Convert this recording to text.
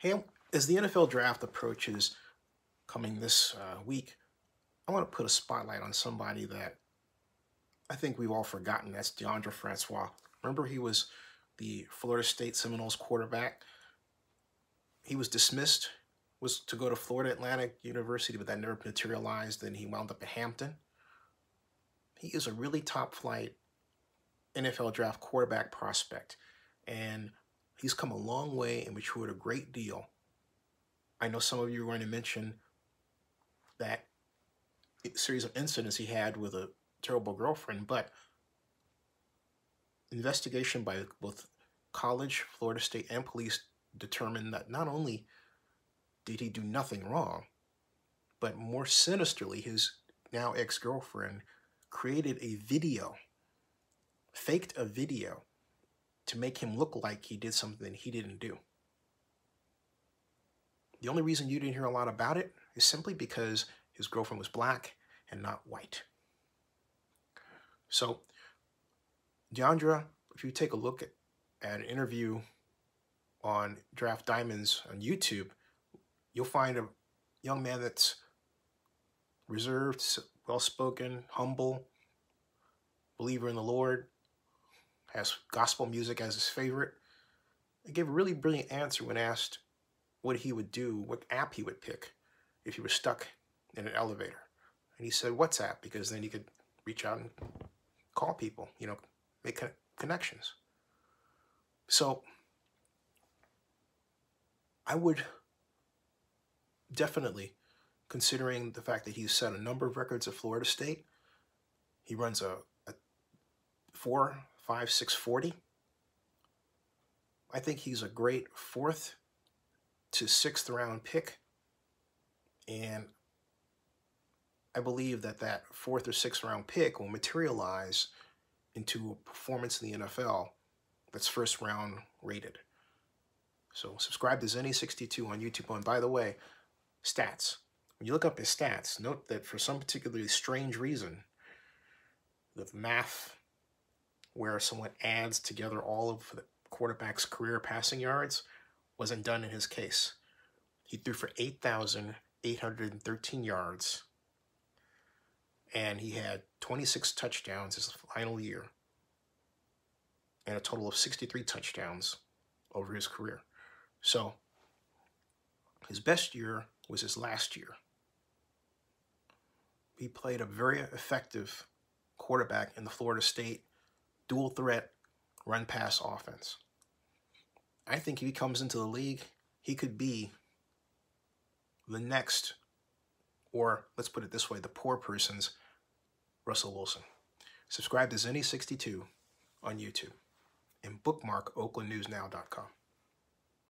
Hey, as the NFL draft approaches coming this week, I want to put a spotlight on somebody that I think we've all forgotten. That's Deondre Francois. Remember, he was the Florida State Seminoles quarterback. He was dismissed, was to go to Florida Atlantic University, but that never materialized, and he wound up at Hampton. He is a really top-flight NFL draft quarterback prospect, and he's come a long way and matured a great deal. I know some of you are going to mention that series of incidents he had with a terrible girlfriend, but investigation by both college, Florida State, and police determined that not only did he do nothing wrong, but more sinisterly, his now ex-girlfriend created a video, faked a video, to make him look like he did something he didn't do. The only reason you didn't hear a lot about it is simply because his girlfriend was black and not white. So, Deondre, if you take a look at an interview on Draft Diamonds on YouTube, you'll find a young man that's reserved, well-spoken, humble, believer in the Lord, has gospel music as his favorite. He gave a really brilliant answer when asked what he would do, what app he would pick if he was stuck in an elevator. And he said WhatsApp, because then he could reach out and call people, you know, make connections. So I would definitely, considering the fact that he's set a number of records at Florida State, he runs a 4.56 40. I think he's a great 4th to 6th round pick, and I believe that that 4th or 6th round pick will materialize into a performance in the NFL that's first round rated. So subscribe to Zennie62 on YouTube. And by the way, stats. When you look up his stats, note that for some particularly strange reason, the math where someone adds together all of the quarterback's career passing yards wasn't done in his case. He threw for 8,813 yards, and he had 26 touchdowns his final year, and a total of 63 touchdowns over his career. So his best year was his last year. He played a very effective quarterback in the Florida State dual threat run-pass offense. I think if he comes into the league, he could be the next, or let's put it this way, the poor person's Russell Wilson. Subscribe to Zennie62 on YouTube and bookmark oaklandnewsnow.com.